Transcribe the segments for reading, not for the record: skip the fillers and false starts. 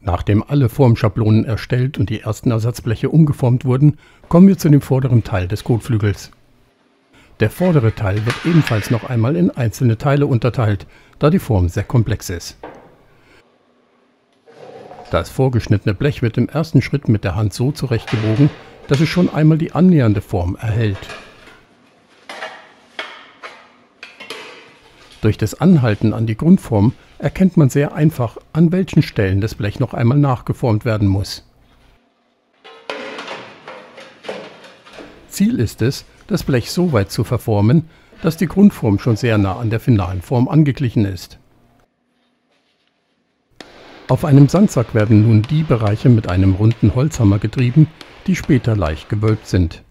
Nachdem alle Formschablonen erstellt und die ersten Ersatzbleche umgeformt wurden, kommen wir zu dem vorderen Teil des Kotflügels. Der vordere Teil wird ebenfalls noch einmal in einzelne Teile unterteilt, da die Form sehr komplex ist. Das vorgeschnittene Blech wird im ersten Schritt mit der Hand so zurechtgebogen, dass es schon einmal die annähernde Form erhält. Durch das Anhalten an die Grundform erkennt man sehr einfach, an welchen Stellen das Blech noch einmal nachgeformt werden muss. Ziel ist es, das Blech so weit zu verformen, dass die Grundform schon sehr nah an der finalen Form angeglichen ist. Auf einem Sandsack werden nun die Bereiche mit einem runden Holzhammer getrieben, die später leicht gewölbt sind.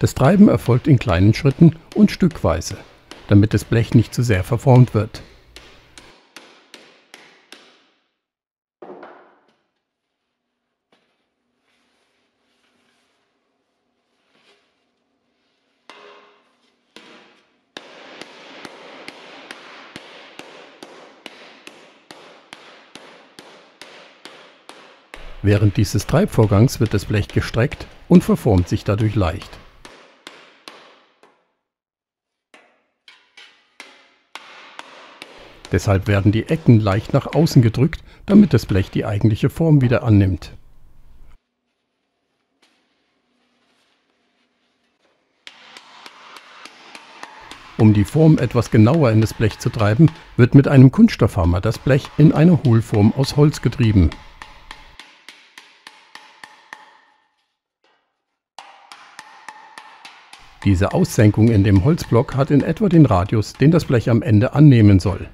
Das Treiben erfolgt in kleinen Schritten und stückweise, damit das Blech nicht zu sehr verformt wird. Während dieses Treibvorgangs wird das Blech gestreckt und verformt sich dadurch leicht. Deshalb werden die Ecken leicht nach außen gedrückt, damit das Blech die eigentliche Form wieder annimmt. Um die Form etwas genauer in das Blech zu treiben, wird mit einem Kunststoffhammer das Blech in eine Hohlform aus Holz getrieben. Diese Aussenkung in dem Holzblock hat in etwa den Radius, den das Blech am Ende annehmen soll.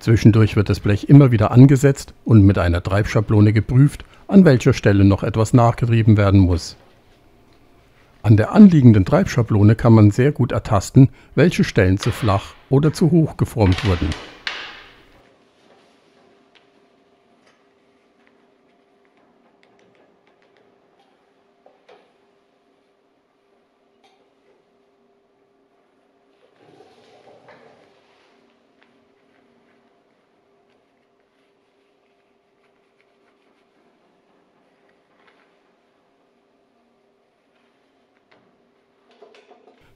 Zwischendurch wird das Blech immer wieder angesetzt und mit einer Treibschablone geprüft, an welcher Stelle noch etwas nachgetrieben werden muss. An der anliegenden Treibschablone kann man sehr gut ertasten, welche Stellen zu flach oder zu hoch geformt wurden.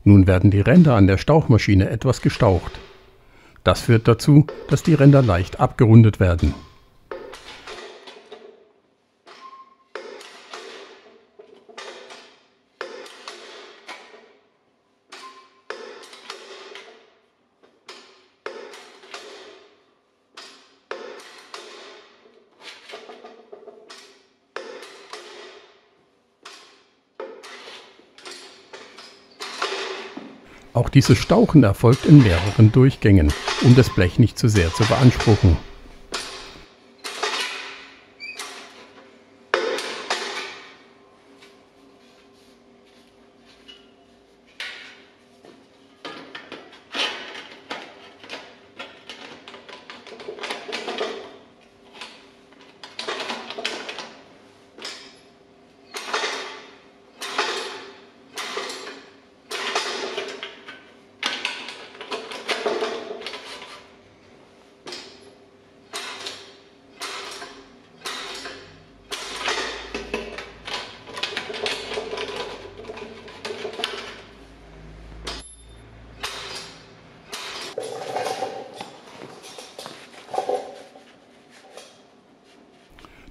Nun werden die Ränder an der Stauchmaschine etwas gestaucht. Das führt dazu, dass die Ränder leicht abgerundet werden. Auch dieses Stauchen erfolgt in mehreren Durchgängen, um das Blech nicht zu sehr zu beanspruchen.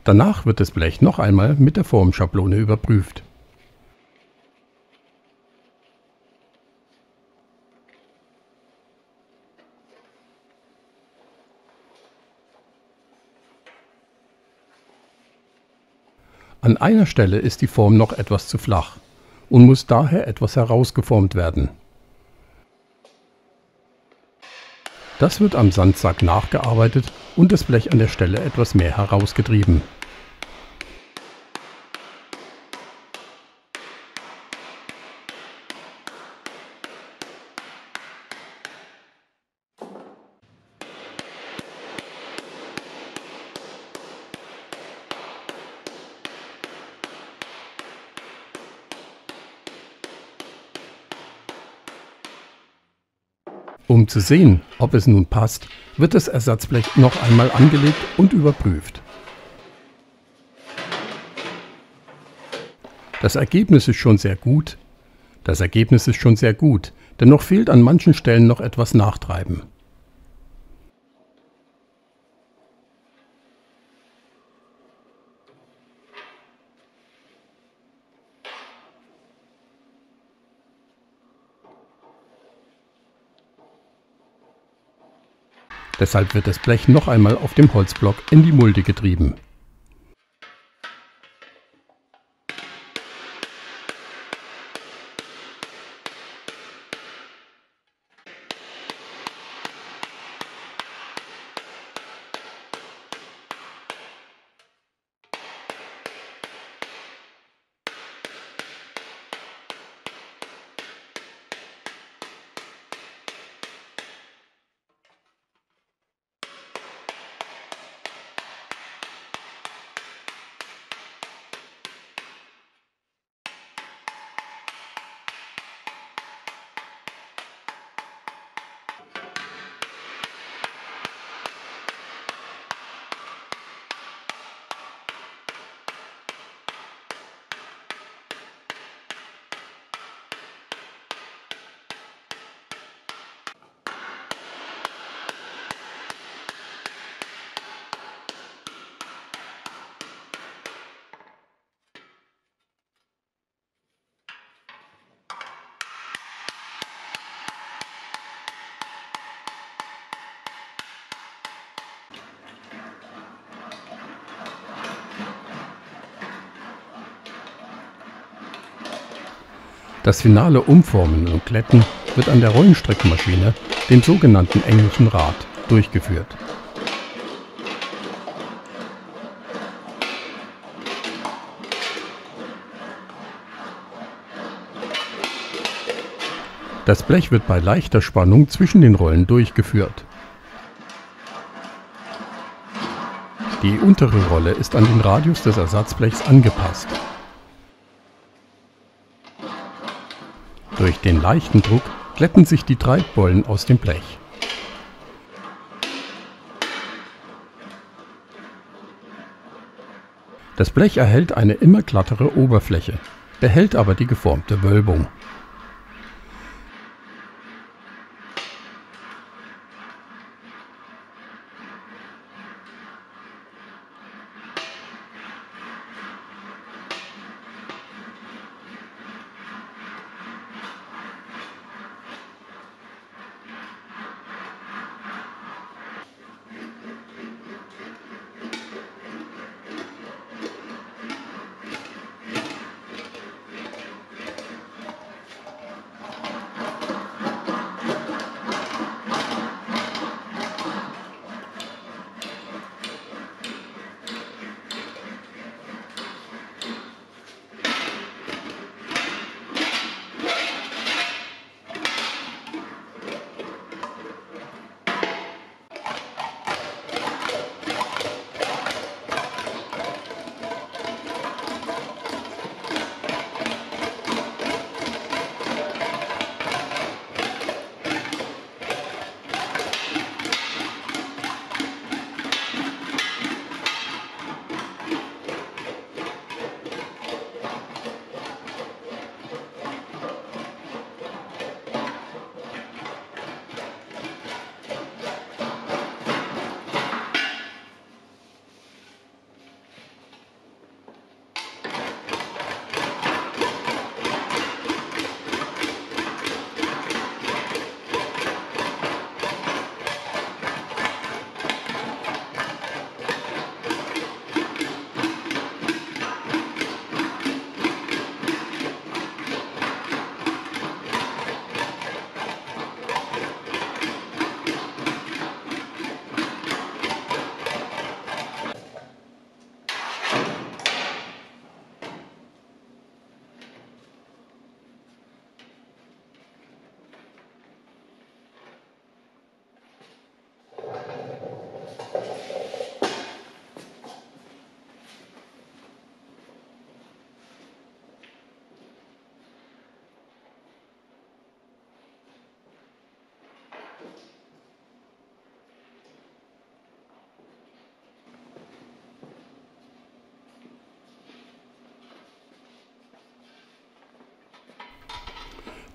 Danach wird das Blech noch einmal mit der Formschablone überprüft. An einer Stelle ist die Form noch etwas zu flach und muss daher etwas herausgeformt werden. Das wird am Sandsack nachgearbeitet und das Blech an der Stelle etwas mehr herausgetrieben. Um zu sehen, ob es nun passt, wird das Ersatzblech noch einmal angelegt und überprüft. Das Ergebnis ist schon sehr gut, dennoch fehlt an manchen Stellen noch etwas Nachtreiben. Deshalb wird das Blech noch einmal auf dem Holzblock in die Mulde getrieben. Das finale Umformen und Glätten wird an der Rollenstrickmaschine, dem sogenannten englischen Rad, durchgeführt. Das Blech wird bei leichter Spannung zwischen den Rollen durchgeführt. Die untere Rolle ist an den Radius des Ersatzblechs angepasst. Durch den leichten Druck glätten sich die Treibbollen aus dem Blech. Das Blech erhält eine immer glattere Oberfläche, behält aber die geformte Wölbung.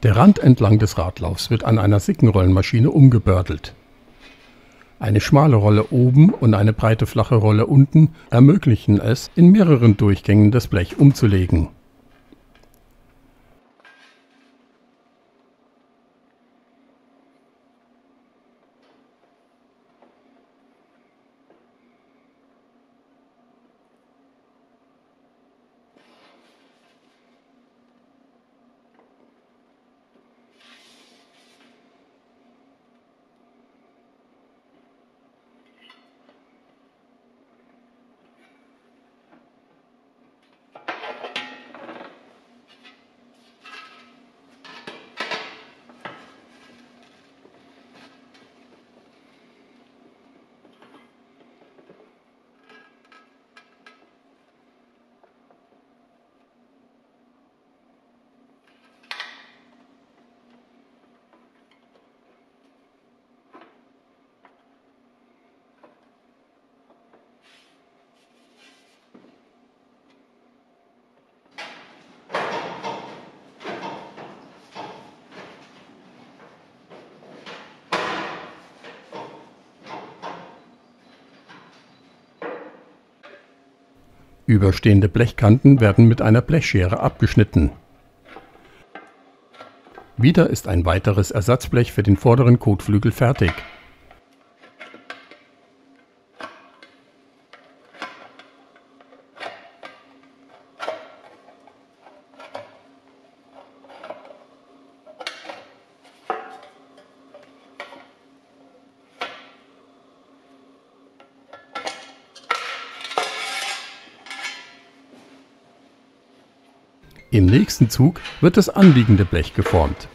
Der Rand entlang des Radlaufs wird an einer Sickenrollenmaschine umgebördelt. Eine schmale Rolle oben und eine breite flache Rolle unten ermöglichen es, in mehreren Durchgängen das Blech umzulegen. Überstehende Blechkanten werden mit einer Blechschere abgeschnitten. Wieder ist ein weiteres Ersatzblech für den vorderen Kotflügel fertig. Im nächsten Zug wird das anliegende Blech geformt.